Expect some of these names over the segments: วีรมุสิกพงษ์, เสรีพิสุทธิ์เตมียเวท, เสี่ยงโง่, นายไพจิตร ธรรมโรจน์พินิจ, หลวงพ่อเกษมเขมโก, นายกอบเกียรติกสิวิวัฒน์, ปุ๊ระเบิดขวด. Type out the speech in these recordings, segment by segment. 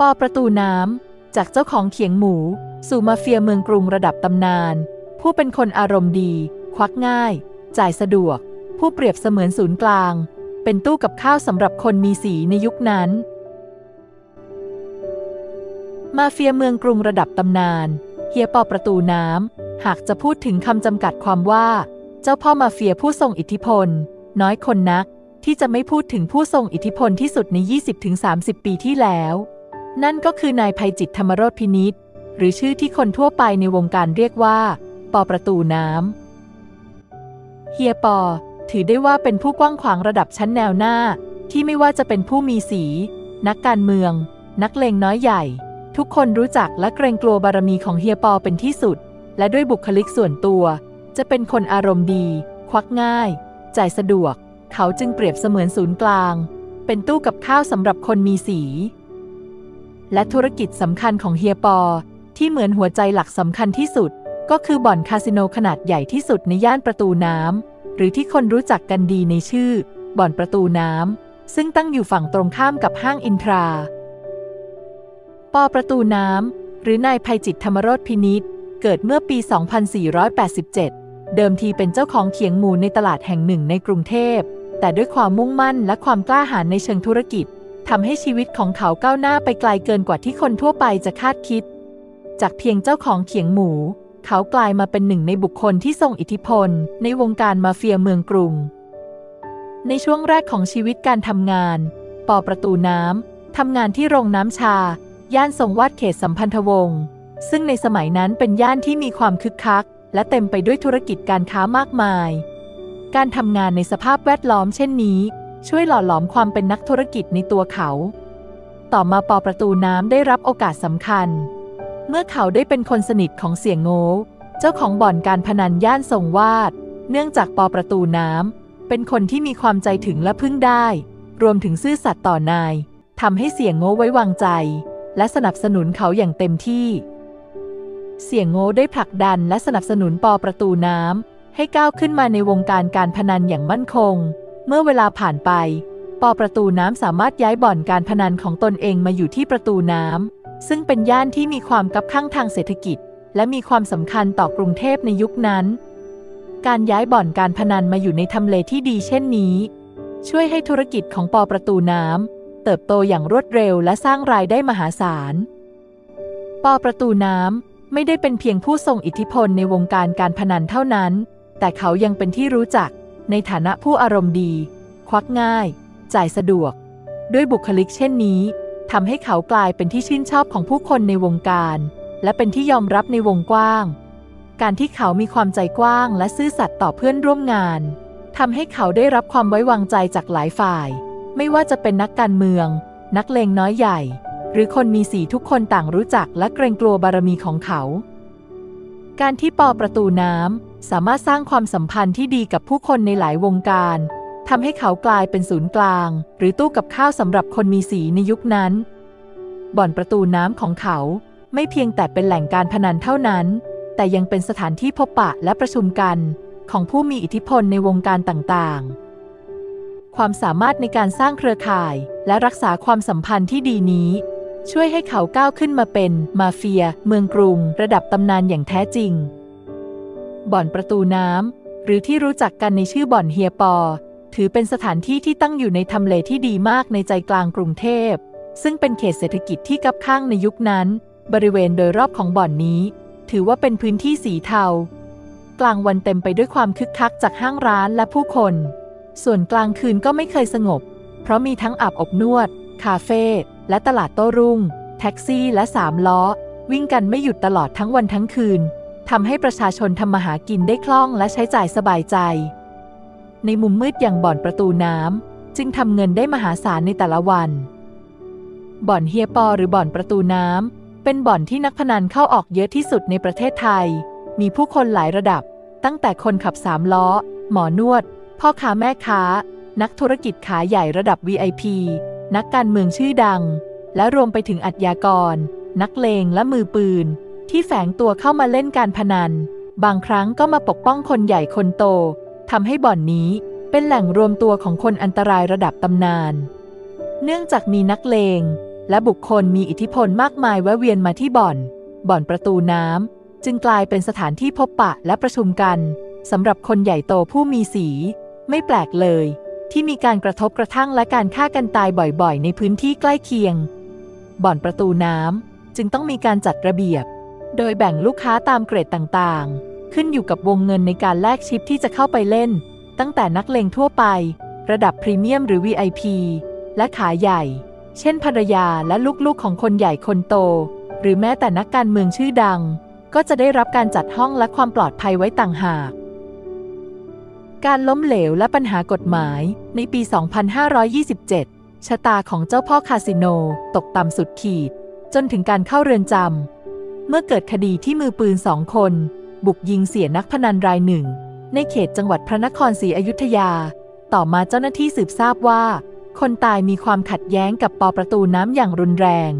ป.ประตูน้ำจากเจ้าของเขียงหมูสู่มาเฟียเมืองกรุงระดับตำนานผู้เป็นคนอารมณ์ดีควักง่ายจ่ายสะดวกผู้เปรียบเสมือนศูนย์กลางเป็นตู้กับข้าวสำหรับคนมีสีในยุคนั้นมาเฟียเมืองกรุงระดับตำนานเฮียปอประตูน้ำหากจะพูดถึงคำจำกัดความว่าเจ้าพ่อมาเฟียผู้ทรงอิทธิพลน้อยคนนักที่จะไม่พูดถึงผู้ทรงอิทธิพลที่สุดใน 20-30 ปีที่แล้วนั่นก็คือนายไพจิตร ธรรมโรจน์พินิจหรือชื่อที่คนทั่วไปในวงการเรียกว่าปอประตูน้ำเฮียปอถือได้ว่าเป็นผู้กว้างขวางระดับชั้นแนวหน้าที่ไม่ว่าจะเป็นผู้มีสีนักการเมืองนักเลงน้อยใหญ่ทุกคนรู้จักและเกรงกลัวบารมีของเฮียปอเป็นที่สุดและด้วยบุคลิกส่วนตัวจะเป็นคนอารมณ์ดีควักง่ายจ่ายสะดวกเขาจึงเปรียบเสมือนศูนย์กลางเป็นตู้กับข้าวสำหรับคนมีสีและธุรกิจสำคัญของเฮียปอที่เหมือนหัวใจหลักสำคัญที่สุดก็คือบ่อนคาสิโนขนาดใหญ่ที่สุดในย่านประตูน้ำหรือที่คนรู้จักกันดีในชื่อบ่อนประตูน้ำซึ่งตั้งอยู่ฝั่งตรงข้ามกับห้างอินทราปอประตูน้ำหรือนายไพจิตร ธรรมโรจน์พินิจเกิดเมื่อปี 2487 เดิมทีเป็นเจ้าของเขียงหมูในตลาดแห่งหนึ่งในกรุงเทพแต่ด้วยความมุ่งมั่นและความกล้าหาญในเชิงธุรกิจทำให้ชีวิตของเขาก้าวหน้าไปไกลเกินกว่าที่คนทั่วไปจะคาดคิดจากเพียงเจ้าของเขียงหมูเขากลายมาเป็นหนึ่งในบุคคลที่ทรงอิทธิพลในวงการมาเฟียเมืองกรุงในช่วงแรกของชีวิตการทำงานปอประตูน้ำทำงานที่โรงน้ำชาย่านทรงวาดเขตสัมพันธวงศ์ซึ่งในสมัยนั้นเป็นย่านที่มีความคึกคักและเต็มไปด้วยธุรกิจการค้ามากมายการทำงานในสภาพแวดล้อมเช่นนี้ช่วยหล่อหลอมความเป็นนักธุรกิจในตัวเขาต่อมาปอประตูน้ำได้รับโอกาสสำคัญเมื่อเขาได้เป็นคนสนิทของเสี่ยงโง่เจ้าของบ่อนการพนันย่านทรงวาดเนื่องจากปอประตูน้ำเป็นคนที่มีความใจถึงและพึ่งได้รวมถึงซื่อสัตย์ต่อนายทำให้เสี่ยงโง่ไว้วางใจและสนับสนุนเขาอย่างเต็มที่เสี่ยงโง่ได้ผลักดันและสนับสนุนปอประตูน้ำให้ก้าวขึ้นมาในวงการการพนันอย่างมั่นคงเมื่อเวลาผ่านไปปอประตูน้ำสามารถย้ายบ่อนการพนันของตนเองมาอยู่ที่ประตูน้ำซึ่งเป็นย่านที่มีความคับคั่งทางเศรษฐกิจและมีความสำคัญต่อกรุงเทพในยุคนั้นการย้ายบ่อนการพนันมาอยู่ในทำเลที่ดีเช่นนี้ช่วยให้ธุรกิจของปอประตูน้ำเติบโตอย่างรวดเร็วและสร้างรายได้มหาศาลปอประตูน้ำไม่ได้เป็นเพียงผู้ทรงอิทธิพลในวงการการพนันเท่านั้นแต่เขายังเป็นที่รู้จักในฐานะผู้อารมณ์ดีควักง่ายจ่ายสะดวกด้วยบุคลิกเช่นนี้ทำให้เขากลายเป็นที่ชื่นชอบของผู้คนในวงการและเป็นที่ยอมรับในวงกว้างการที่เขามีความใจกว้างและซื่อสัตย์ต่อเพื่อนร่วมงานทำให้เขาได้รับความไว้วางใจจากหลายฝ่ายไม่ว่าจะเป็นนักการเมืองนักเลงน้อยใหญ่หรือคนมีสีทุกคนต่างรู้จักและเกรงกลัวบารมีของเขาการที่ปอประตูน้ำสามารถสร้างความสัมพันธ์ที่ดีกับผู้คนในหลายวงการทำให้เขากลายเป็นศูนย์กลางหรือตู้กับข้าวสำหรับคนมีสีในยุคนั้นบ่อนประตูน้ำของเขาไม่เพียงแต่เป็นแหล่งการพนันเท่านั้นแต่ยังเป็นสถานที่พบปะและประชุมกันของผู้มีอิทธิพลในวงการต่างๆความสามารถในการสร้างเครือข่ายและรักษาความสัมพันธ์ที่ดีนี้ช่วยให้เขาก้าวขึ้นมาเป็นมาเฟียเมืองกรุงระดับตำนานอย่างแท้จริงบ่อนประตูน้ำหรือที่รู้จักกันในชื่อบ่อนเฮียปอถือเป็นสถานที่ที่ตั้งอยู่ในทำเลที่ดีมากในใจกลางกรุงเทพซึ่งเป็นเขตเศรษฐกิจที่คับคั่งในยุคนั้นบริเวณโดยรอบของบ่อนนี้ถือว่าเป็นพื้นที่สีเทากลางวันเต็มไปด้วยความคึกคักจากห้างร้านและผู้คนส่วนกลางคืนก็ไม่เคยสงบเพราะมีทั้งอาบอบนวดคาเฟ่และตลาดโต้รุ่งแท็กซี่และสามล้อวิ่งกันไม่หยุดตลอดทั้งวันทั้งคืนทำให้ประชาชนทำมาหากินได้คล่องและใช้จ่ายสบายใจในมุมมืดอย่างบ่อนประตูน้ำจึงทำเงินได้มหาศาลในแต่ละวันบ่อนเฮียปอหรือบ่อนประตูน้ำเป็นบ่อนที่นักพนันเข้าออกเยอะที่สุดในประเทศไทยมีผู้คนหลายระดับตั้งแต่คนขับสามล้อหมอนวดพ่อค้าแม่ค้านักธุรกิจขาใหญ่ระดับ VIP นักการเมืองชื่อดังและรวมไปถึงอาชญากรนักเลงและมือปืนที่แฝงตัวเข้ามาเล่นการพนันบางครั้งก็มาปกป้องคนใหญ่คนโตทำให้บ่อนนี้เป็นแหล่งรวมตัวของคนอันตรายระดับตำนานเนื่องจากมีนักเลง และบุคคลมีอิทธิพลมากมายแวะเวียนมาที่บ่อนประตูน้ำจึงกลายเป็นสถานที่พบปะและประชุมกันสำหรับคนใหญ่โตผู้มีสีไม่แปลกเลยที่มีการกระทบกระทั่งและการฆ่ากันตายบ่อยๆในพื้นที่ใกล้เคียงบ่อนประตูน้ำจึงต้องมีการจัดระเบียบโดยแบ่งลูกค้าตามเกรดต่างๆขึ้นอยู่กับวงเงินในการแลกชิปที่จะเข้าไปเล่นตั้งแต่นักเลงทั่วไประดับพรีเมียมหรือ VIP และขาใหญ่เช่นภรรยาและลูกๆของคนใหญ่คนโตหรือแม้แต่นักการเมืองชื่อดังก็จะได้รับการจัดห้องและความปลอดภัยไว้ต่างหากการล้มเหลวและปัญหากฎหมายในปี 2527 ชะตาของเจ้าพ่อคาสิโนตกต่ำสุดขีดจนถึงการเข้าเรือนจำเมื่อเกิดคดีที่มือปืน2 คนบุกยิงเสียนักพนันรายหนึ่งในเขตจังหวัดพระนครศรีอยุธยาต่อมาเจ้าหน้าที่สืบทราบว่าคนตายมีความขัดแย้งกับปประตูน้ำอย่างรุนแรง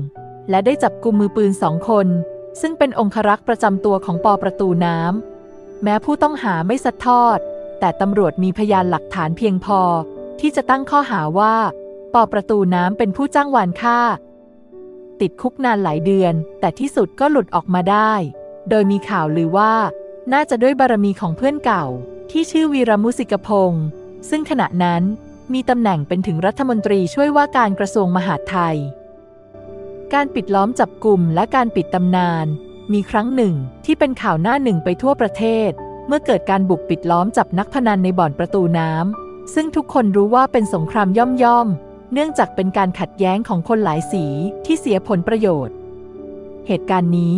และได้จับกุมมือปืน2 คนซึ่งเป็นองครักษ์ประจำตัวของปประตูน้ำแม้ผู้ต้องหาไม่ซัดทอดแต่ตำรวจมีพยานหลักฐานเพียงพอที่จะตั้งข้อหาว่าปประตูน้ำเป็นผู้จ้างวานฆ่าติดคุกนานหลายเดือนแต่ที่สุดก็หลุดออกมาได้โดยมีข่าวลือว่าน่าจะด้วยบารมีของเพื่อนเก่าที่ชื่อวีรมุสิกพงษ์ซึ่งขณะนั้นมีตำแหน่งเป็นถึงรัฐมนตรีช่วยว่าการกระทรวงมหาดไทยการปิดล้อมจับกุมและการปิดตำนานมีครั้งหนึ่งที่เป็นข่าวหน้าหนึ่งไปทั่วประเทศเมื่อเกิดการบุกปิดล้อมจับนักพนันในบ่อนประตูน้ำซึ่งทุกคนรู้ว่าเป็นสงครามย่อมๆเนื่องจากเป็นการขัดแย้งของคนหลายสีที่เสียผลประโยชน์เหตุการณ์นี้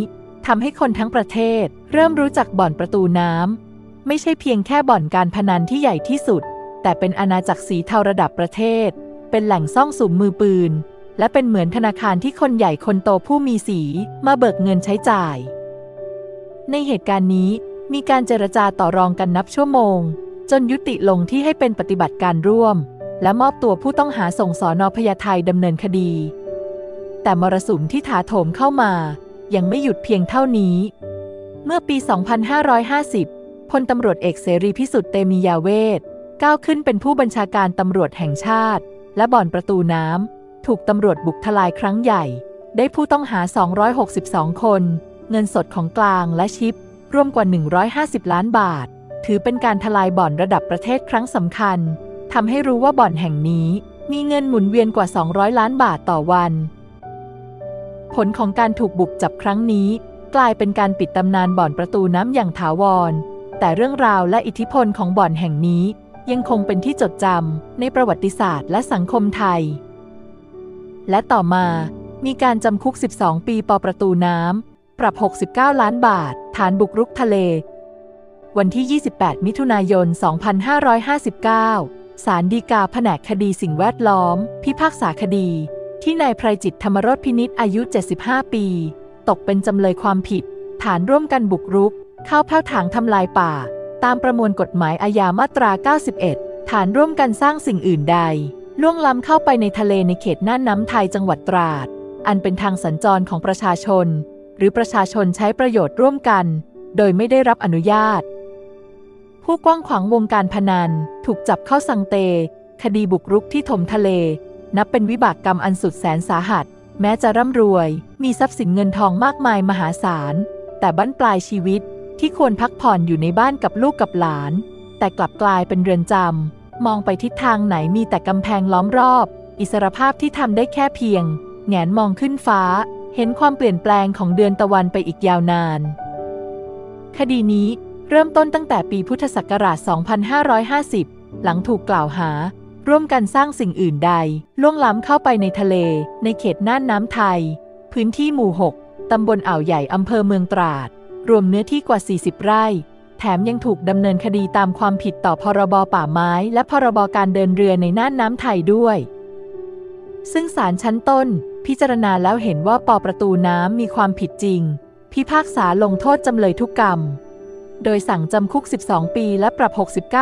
ทำให้คนทั้งประเทศเริ่มรู้จักบ่อนประตูน้ำไม่ใช่เพียงแค่บ่อนการพนันที่ใหญ่ที่สุดแต่เป็นอาณาจักรสีเทาระดับประเทศเป็นแหล่งซ่องสุมมือปืนและเป็นเหมือนธนาคารที่คนใหญ่คนโตผู้มีสีมาเบิกเงินใช้จ่ายในเหตุการณ์นี้มีการเจรจาต่อรองกันนับชั่วโมงจนยุติลงที่ให้เป็นปฏิบัติการร่วมและมอบตัวผู้ต้องหาส่งสน.พญาไทดำเนินคดีแต่มรสุมที่ถาโถมเข้ามายังไม่หยุดเพียงเท่านี้เมื่อปี 2550 พลตำรวจเอกเสรีพิสุทธิ์เตมียเวทก้าวขึ้นเป็นผู้บัญชาการตำรวจแห่งชาติและบ่อนประตูน้ำถูกตำรวจบุกทลายครั้งใหญ่ได้ผู้ต้องหา262 คนเงินสดของกลางและชิปรวมกว่า150 ล้านบาทถือเป็นการทลายบ่อนระดับประเทศครั้งสำคัญทำให้รู้ว่าบ่อนแห่งนี้มีเงินหมุนเวียนกว่า200 ล้านบาทต่อวันผลของการถูกบุกจับครั้งนี้กลายเป็นการปิดตำนานบ่อนประตูน้ำอย่างถาวรแต่เรื่องราวและอิทธิพลของบ่อนแห่งนี้ยังคงเป็นที่จดจำในประวัติศาสตร์และสังคมไทยและต่อมามีการจำคุก12 ปีปประตูน้ำปรับ69 ล้านบาทฐานบุกรุกทะเลวันที่28 มิถุนายน 2559 ศาลฎีกาแผนกคดีสิ่งแวดล้อมพิพากษาคดีที่นายไพรจิตธรรมรสพินิจอายุ75 ปีตกเป็นจำเลยความผิดฐานร่วมกันบุกรุกเข้าแผ้วถางทำลายป่าตามประมวลกฎหมายอาญามาตรา 91ฐานร่วมกันสร้างสิ่งอื่นใดล่วงล้ำเข้าไปในทะเลในเขตน่านน้ำไทยจังหวัดตราดอันเป็นทางสัญจรของประชาชนหรือประชาชนใช้ประโยชน์ร่วมกันโดยไม่ได้รับอนุญาตผู้กว้างขวางวงการพนันถูกจับเข้าสังเตคดีบุกรุกที่ถมทะเลนับเป็นวิบากกรรมอันสุดแสนสาหัสแม้จะร่ำรวยมีทรัพย์สินเงินทองมากมายมหาศาลแต่บั้นปลายชีวิตที่ควรพักผ่อนอยู่ในบ้านกับลูกกับหลานแต่กลับกลายเป็นเรือนจำมองไปทิศทางไหนมีแต่กำแพงล้อมรอบอิสรภาพที่ทำได้แค่เพียงแหงนมองขึ้นฟ้าเห็นความเปลี่ยนแปลงของเดือนตะวันไปอีกยาวนานคดีนี้เริ่มต้นตั้งแต่ปีพุทธศักราช 2550 หลังถูกกล่าวหาร่วมกันสร้างสิ่งอื่นใดล่วงล้ำเข้าไปในทะเลในเขตน่านน้ำไทยพื้นที่หมู่ 6 ตำบลอ่าวใหญ่อำเภอเมืองตราดรวมเนื้อที่กว่า40 ไร่แถมยังถูกดำเนินคดีตามความผิดต่อพรบป่าไม้และพรบการเดินเรือในน่านน้ำไทยด้วยซึ่งศาลชั้นต้นพิจารณาแล้วเห็นว่าปประตูน้ำมีความผิดจริงพิพากษาลงโทษจำเลยทุกกรรมโดยสั่งจำคุก12 ปีและปรับ 69,255,000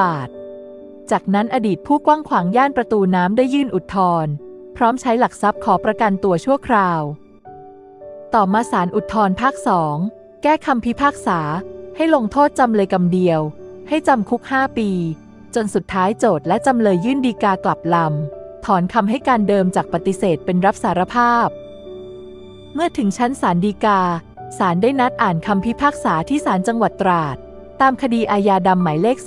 บาทจากนั้นอดีตผู้กว้างขวางย่านประตูน้ำได้ยื่นอุทธรณ์พร้อมใช้หลักทรัพย์ขอประกันตัวชั่วคราวต่อมาศาลอุทธรณ์ภาค 2แก้คำพิพากษาให้ลงโทษจำเลยกรรมเดียวให้จำคุก5 ปีจนสุดท้ายโจทก์และจำเลยยื่นฎีกากลับลำ ถอนคำให้การเดิมจากปฏิเสธเป็นรับสารภาพเมื่อถึงชั้นศาลฎีกาศาลได้นัดอ่านคำพิพากษาที่ศาลจังหวัดตราดตามคดีอาญาดำหมายเลข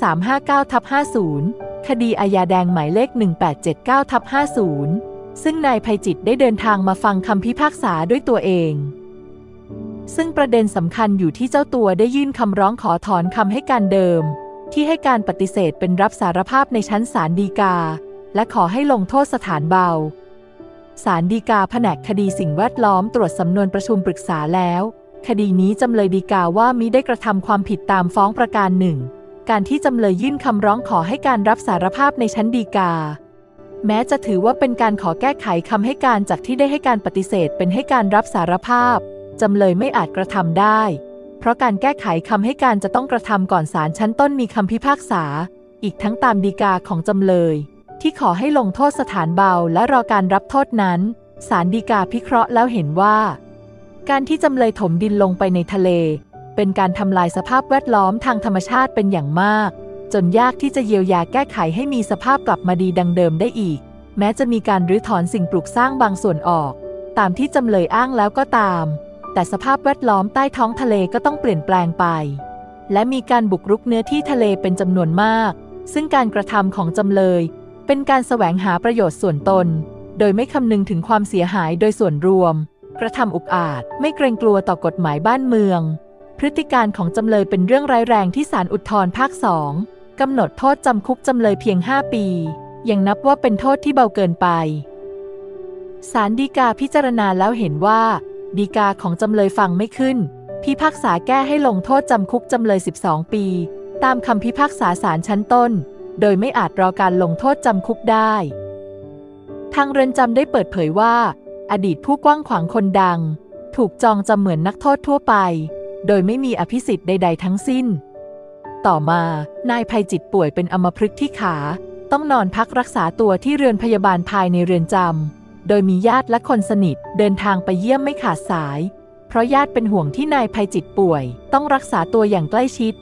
359/50 คดีอาญาแดงหมายเลข 1879/50 ซึ่งนายไพจิตรได้เดินทางมาฟังคำพิพากษาด้วยตัวเองซึ่งประเด็นสำคัญอยู่ที่เจ้าตัวได้ยื่นคำร้องขอถอนคำให้การเดิมที่ให้การปฏิเสธเป็นรับสารภาพในชั้นศาลฎีกาและขอให้ลงโทษสถานเบาศาลฎีกาแผนกคดีสิ่งแวดล้อมตรวจสำนวนประชุมปรึกษาแล้วคดีนี้จำเลยฎีกาว่ามิได้กระทำความผิดตามฟ้องประการหนึ่งการที่จำเลยยื่นคำร้องขอให้การรับสารภาพในชั้นฎีกาแม้จะถือว่าเป็นการขอแก้ไขคำให้การจากที่ได้ให้การปฏิเสธเป็นให้การรับสารภาพจำเลยไม่อาจกระทำได้เพราะการแก้ไขคำให้การจะต้องกระทำก่อนศาลชั้นต้นมีคำพิพากษาอีกทั้งตามฎีกาของจำเลยที่ขอให้ลงโทษสถานเบาและรอการรับโทษนั้นศาลฎีกาพิเคราะห์แล้วเห็นว่าการที่จำเลยถมดินลงไปในทะเลเป็นการทำลายสภาพแวดล้อมทางธรรมชาติเป็นอย่างมากจนยากที่จะเยียวยาแก้ไขให้มีสภาพกลับมาดีดังเดิมได้อีกแม้จะมีการรื้อถอนสิ่งปลูกสร้างบางส่วนออกตามที่จำเลยอ้างแล้วก็ตามแต่สภาพแวดล้อมใต้ท้องทะเลก็ต้องเปลี่ยนแปลงไปและมีการบุกรุกเนื้อที่ทะเลเป็นจำนวนมากซึ่งการกระทำของจำเลยเป็นการแสวงหาประโยชน์ส่วนตนโดยไม่คำนึงถึงความเสียหายโดยส่วนรวมกระทำอุกอาจไม่เกรงกลัวต่อกฎหมายบ้านเมืองพฤติการของจำเลยเป็นเรื่องร้ายแรงที่ศาลอุทธรณ์ภาค2กำหนดโทษจำคุกจำเลยเพียง5 ปียังนับว่าเป็นโทษที่เบาเกินไปศาลฎีกาพิจารณาแล้วเห็นว่าฎีกาของจำเลยฟังไม่ขึ้นพิพากษาแก้ให้ลงโทษจำคุกจำเลย12 ปีตามคำพิพากษาศาลชั้นต้นโดยไม่อาจรอการลงโทษจำคุกได้ทางเรือนจำได้เปิดเผยว่าอดีตผู้กว้างขวางคนดังถูกจองจำเหมือนนักโทษทั่วไปโดยไม่มีอภิสิทธิ์ใดๆทั้งสิ้นต่อมานายไพจิตรป่วยเป็นอัมพฤกษ์ที่ขาต้องนอนพักรักษาตัวที่เรือนพยาบาลภายในเรือนจำโดยมีญาติและคนสนิทเดินทางไปเยี่ยมไม่ขาดสายเพราะญาติเป็นห่วงที่นายไพจิตรป่วยต้องรักษาตัวอย่างใกล้ชิด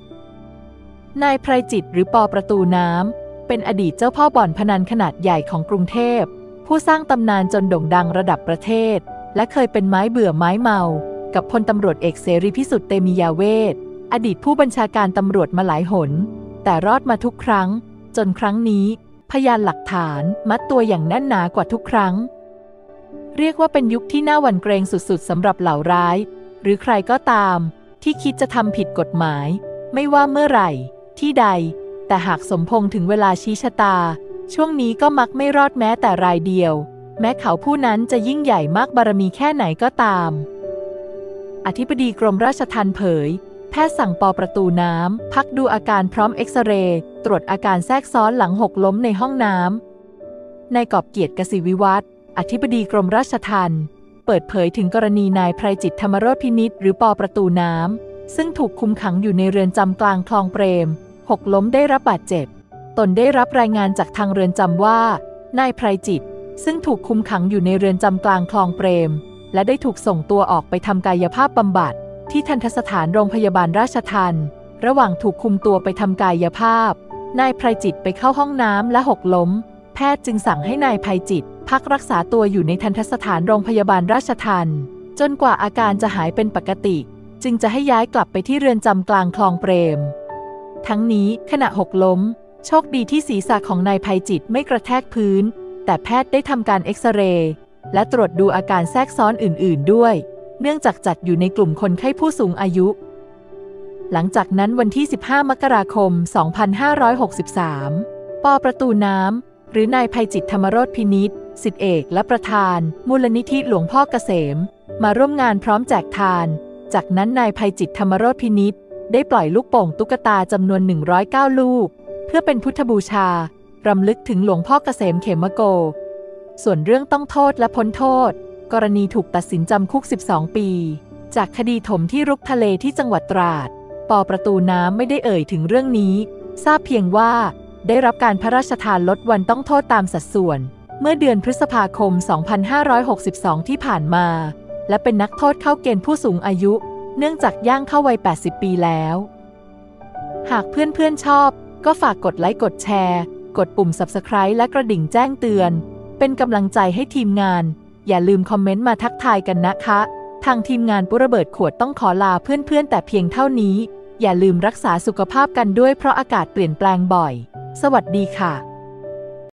นายไพจิตรหรือป.ประตูน้ำเป็นอดีตเจ้าพ่อบ่อนพนันขนาดใหญ่ของกรุงเทพผู้สร้างตำนานจนโด่งดังระดับประเทศและเคยเป็นไม้เบื่อไม้เมากับพลตำรวจเอกเสรีพิสุทธิ์เตมียเวทอดีตผู้บัญชาการตำรวจมาหลายหนแต่รอดมาทุกครั้งจนครั้งนี้พยานหลักฐานมัดตัวอย่างแน่นหนากว่าทุกครั้งเรียกว่าเป็นยุคที่น่าหวั่นเกรงสุดๆสำหรับเหล่าร้ายหรือใครก็ตามที่คิดจะทำผิดกฎหมายไม่ว่าเมื่อไหร่ที่ใดแต่หากสมพงษ์ถึงเวลาชี้ชะตาช่วงนี้ก็มักไม่รอดแม้แต่รายเดียวแม้เขาผู้นั้นจะยิ่งใหญ่มากบารมีแค่ไหนก็ตามอธิบดีกรมราชทัณฑ์เผยแพทย์สั่งป.ประตูน้ำพักดูอาการพร้อมเอ็กซเรย์ตรวจอาการแทรกซ้อนหลังหกล้มในห้องน้ำนายกอบเกียรติกสิวิวัฒน์อธิบดีกรมราชทัณฑ์เปิดเผยถึงกรณีนายไพจิตร ธรรมโรจน์พินิจหรือป.ประตูน้ำซึ่งถูกคุมขังอยู่ในเรือนจำกลางคลองเปรมหกล้มได้รับบาดเจ็บตนได้รับรายงานจากทางเรือนจำว่านายไพจิตรซึ่งถูกคุมขังอยู่ในเรือนจำกลางคลองเปรมและได้ถูกส่งตัวออกไปทำกายภาพบำบัดที่ทันตสถานโรงพยาบาลราชทัณฑ์ระหว่างถูกคุมตัวไปทำกายภาพนายไพจิตรไปเข้าห้องน้ำและหกล้มแพทย์จึงสั่งให้นายไพจิตรพักรักษาตัวอยู่ในทันตสถานโรงพยาบาลราชทัณฑ์จนกว่าอาการจะหายเป็นปกติจึงจะให้ย้ายกลับไปที่เรือนจำกลางคลองเปรมทั้งนี้ขณะหกล้มโชคดีที่ศีรษะของนายไพจิตรไม่กระแทกพื้นแต่แพทย์ได้ทำการเอ็กซเรย์และตรวจดูอาการแทรกซ้อนอื่นๆด้วยเนื่องจากจัดอยู่ในกลุ่มคนไข้ผู้สูงอายุหลังจากนั้นวันที่15 มกราคม 2563 ป.ประตูน้ำหรือนายไพจิตร ธรรมโรจน์พินิจศิษย์เอกและประธานมูลนิธิหลวงพ่อเกษมมาร่วมงานพร้อมแจกทานจากนั้นนายไพจิตร ธรรมโรจน์พินิจได้ปล่อยลูกโป่งตุ๊กตาจำนวน109ลูกเพื่อเป็นพุทธบูชารำลึกถึงหลวงพ่อเกษมเขมโกส่วนเรื่องต้องโทษและพ้นโทษกรณีถูกตัดสินจำคุก12 ปีจากคดีถมที่รุกทะเลที่จังหวัดตราดป.ประตูน้ำไม่ได้เอ่ยถึงเรื่องนี้ทราบเพียงว่าได้รับการพระราชทานลดวันต้องโทษตามสัดส่วนเมื่อเดือนพฤษภาคม 2562 ที่ผ่านมาและเป็นนักโทษเข้าเกณฑ์ผู้สูงอายุเนื่องจากย่างเข้าวัย80 ปีแล้วหากเพื่อนๆชอบก็ฝากกดไลค์กดแชร์กดปุ่ม Subscribe และกระดิ่งแจ้งเตือน เป็นกำลังใจให้ทีมงานอย่าลืมคอมเมนต์มาทักทายกันนะคะทางทีมงานปุ๊ระเบิดขวดต้องขอลาเพื่อนๆแต่เพียงเท่านี้อย่าลืมรักษาสุขภาพกันด้วยเพราะอากาศเปลี่ยนแปลงบ่อยสวัสดีค่ะ